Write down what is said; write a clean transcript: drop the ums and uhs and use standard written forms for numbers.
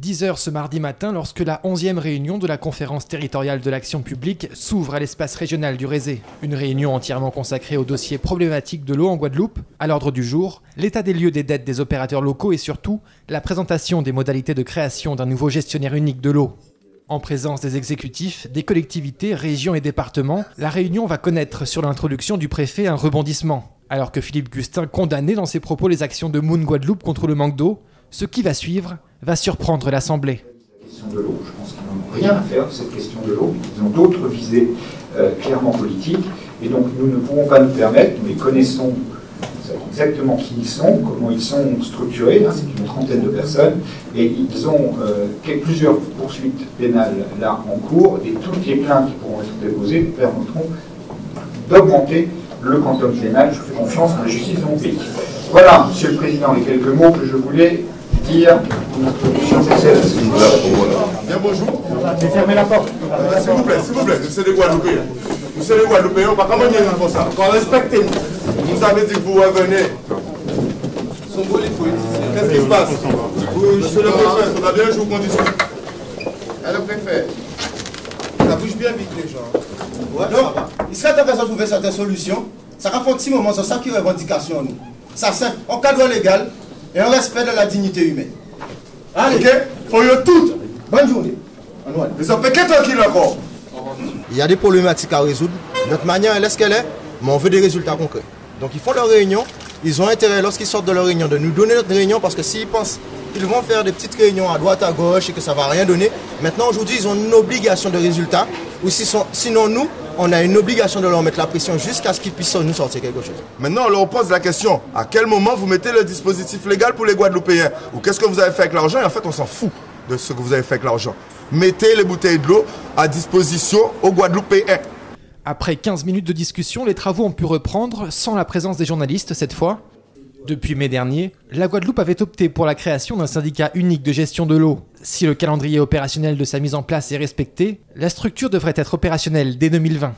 10h ce mardi matin, lorsque la 11e réunion de la conférence territoriale de l'action publique s'ouvre à l'espace régional du Rézé. Une réunion entièrement consacrée au dossier problématique de l'eau en Guadeloupe. À l'ordre du jour, l'état des lieux des dettes des opérateurs locaux et surtout la présentation des modalités de création d'un nouveau gestionnaire unique de l'eau. En présence des exécutifs, des collectivités, régions et départements, la réunion va connaître sur l'introduction du préfet un rebondissement. Alors que Philippe Gustin condamnait dans ses propos les actions de Moun Guadeloupe contre le manque d'eau, ce qui va suivre va surprendre l'Assemblée. Je pense qu'ils n'ont rien à faire de cette question de l'eau, ils ont d'autres visées clairement politiques, et donc nous ne pouvons pas nous permettre, nous les connaissons, nous savons exactement qui ils sont, comment ils sont structurés, hein, c'est une trentaine de personnes, et ils ont plusieurs poursuites pénales là en cours, et toutes les plaintes qui pourront être déposées nous permettront d'augmenter le quantum pénal. Je fais confiance en la justice de mon pays. Voilà, Monsieur le Président, les quelques mots que je voulais dire pour notre production CCS. Bien bonjour. J'ai fermé la porte. S'il vous plaît, nous sommes des Guadeloupéens. Nous sommes des Guadeloupéens, on ne va pas venir comme ça. Qu'on respecte nous. Nous avez dit que vous revenez. Sont beaux les politiciens. Qu'est-ce qui se passe? Monsieur le Préfet, on a bien un jour qu'on dit ça. Alors, Préfet, ça bouge bien vite les gens. Donc, il serait intéressant de trouver certaines solutions. Ça va faire un petit moment, c'est ça qui est revendication nous. Ça c'est un cadre légal et un respect de la dignité humaine. Allez, faut y tout. Bonne journée. Ils ont pété tranquille encore. Il y a des problématiques à résoudre. Notre manière, elle est ce qu'elle est, mais on veut des résultats concrets. Donc ils font leur réunion, ils ont intérêt lorsqu'ils sortent de leur réunion de nous donner notre réunion parce que s'ils pensent qu'ils vont faire des petites réunions à droite, à gauche et que ça ne va rien donner, maintenant aujourd'hui ils ont une obligation de résultat ou sinon nous, on a une obligation de leur mettre la pression jusqu'à ce qu'ils puissent nous sortir quelque chose. Maintenant, on leur pose la question, à quel moment vous mettez le dispositif légal pour les Guadeloupéens? Ou qu'est-ce que vous avez fait avec l'argent? Et en fait, on s'en fout de ce que vous avez fait avec l'argent. Mettez les bouteilles de l'eau à disposition aux Guadeloupéens. Après 15 minutes de discussion, les travaux ont pu reprendre sans la présence des journalistes cette fois. Depuis mai dernier, la Guadeloupe avait opté pour la création d'un syndicat unique de gestion de l'eau. Si le calendrier opérationnel de sa mise en place est respecté, la structure devrait être opérationnelle dès 2020.